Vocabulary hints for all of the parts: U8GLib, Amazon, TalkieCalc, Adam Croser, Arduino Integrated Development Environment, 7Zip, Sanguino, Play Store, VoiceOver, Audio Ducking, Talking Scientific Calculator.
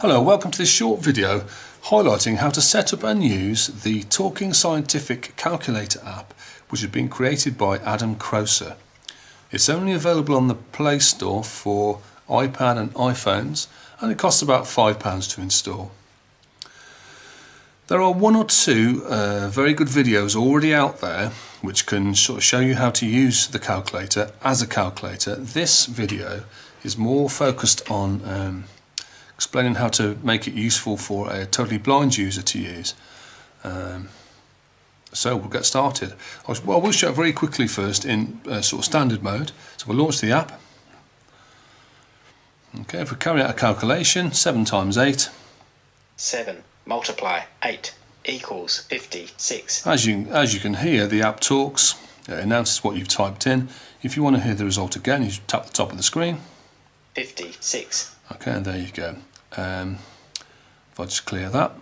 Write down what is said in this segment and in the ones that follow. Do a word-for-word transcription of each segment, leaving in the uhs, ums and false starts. Hello, welcome to this short video highlighting how to set up and use the Talking Scientific Calculator app, which has been created by Adam Croser. It's only available on the Play Store for iPad and iPhones, and it costs about five pounds to install. There are one or two uh, very good videos already out there which can sort of show you how to use the calculator as a calculator. This video is more focused on um, explaining how to make it useful for a totally blind user to use. Um, so we'll get started. Well, we'll show it very quickly first in uh, sort of standard mode. So we'll launch the app. Okay, if we carry out a calculation, seven times eight. Seven multiply eight equals fifty-six. As you as you can hear, the app talks. It announces what you've typed in. If you want to hear the result again, you tap the top of the screen. fifty-six. Okay, and there you go. Um, if I just clear that.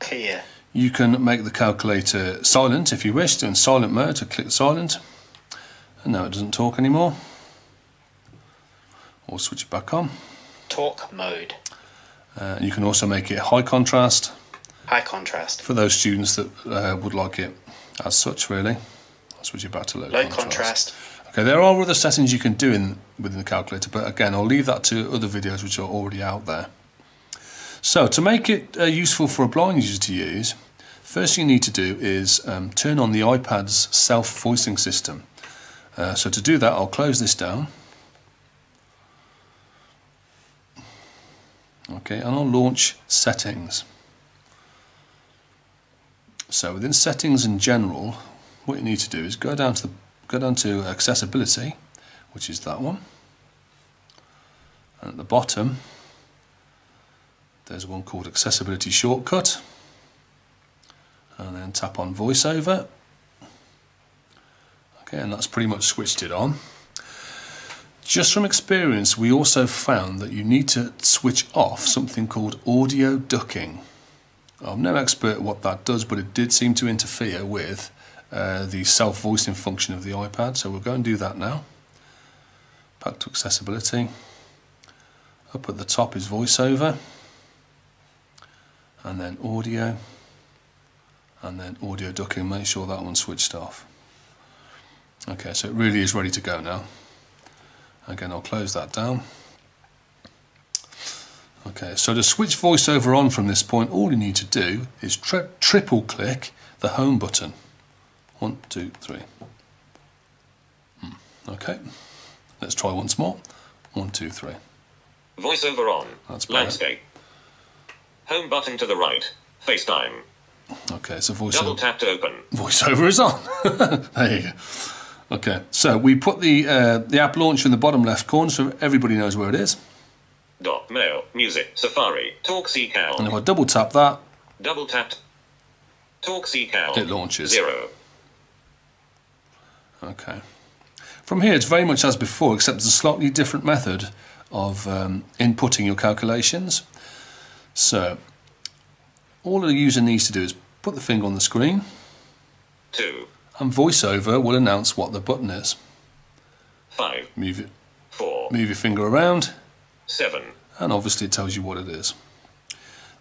Clear. You can make the calculator silent if you wish. So in silent mode, so click silent. And now it doesn't talk anymore. Or switch it back on. Talk mode. Uh, you can also make it high contrast. High contrast. For those students that uh, would like it as such, really. I'll switch it back to low, low contrast. contrast. Okay, there are other settings you can do in, within the calculator, but again, I'll leave that to other videos which are already out there. So, to make it uh, useful for a blind user to use, first thing you need to do is um, turn on the iPad's self-voicing system. Uh, so to do that, I'll close this down. Okay, and I'll launch Settings. So within Settings in general, what you need to do is go down to the Go down to accessibility, which is that one, and at the bottom there's one called accessibility shortcut, and then tap on VoiceOver. Okay, and that's pretty much switched it on. Just from experience, we also found that you need to switch off something called audio ducking. I'm no expert at what that does, but it did seem to interfere with Uh, the self-voicing function of the iPad, so we'll go and do that now. Back to accessibility. Up at the top is VoiceOver, and then audio, and then audio ducking. Make sure that one's switched off. Okay, so it really is ready to go now. Again, I'll close that down. Okay, so to switch VoiceOver on from this point, all you need to do is tri triple click the home button. One, two, three. Okay, let's try once more. One, two, three. VoiceOver on. That's better. Landscape. Home button to the right. FaceTime. Okay, so VoiceOver. Double tap to open. VoiceOver is on. There you go. Okay, so we put the uh, the app launcher in the bottom left corner, so everybody knows where it is. Dot mail music Safari TalkieCalc. And if I double tap that. Double tap. TalkieCalc. It launches. Zero. Okay. From here, it's very much as before, except it's a slightly different method of um, inputting your calculations. So, all the user needs to do is put the finger on the screen. Two. And VoiceOver will announce what the button is. Five. Move it. Four. Move your finger around. Seven. And obviously, it tells you what it is.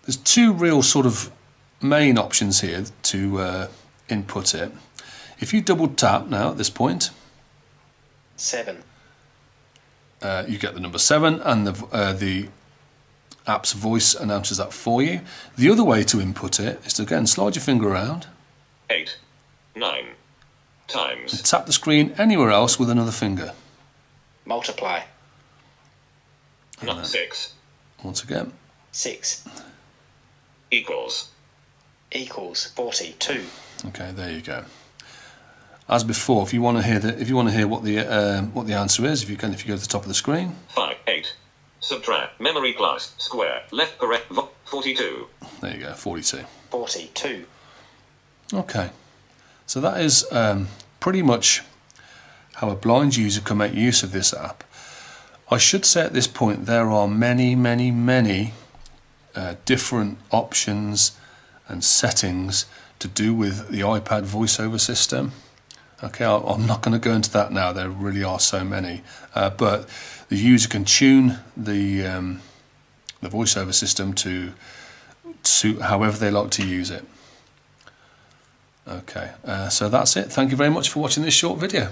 There's two real sort of main options here to uh, input it. If you double tap now at this point, seven, uh, you get the number seven, and the uh, the app's voice announces that for you. The other way to input it is to again slide your finger around, eight, nine, times, and tap the screen anywhere else with another finger. Multiply. Not six. Once again. Six. Equals. Equals forty-two. Okay, there you go. As before, if you want to hear the, if you want to hear what the uh, what the answer is, if you can, if you go to the top of the screen. Five, eight, subtract memory class square left correct forty-two. There you go, forty-two. Forty-two. Okay, so that is um, pretty much how a blind user can make use of this app. I should say at this point there are many, many, many uh, different options and settings to do with the iPad VoiceOver system. Okay, I'm not going to go into that now. There really are so many, uh, but the user can tune the um, the VoiceOver system to suit however they like to use it. Okay, uh, so that's it. Thank you very much for watching this short video.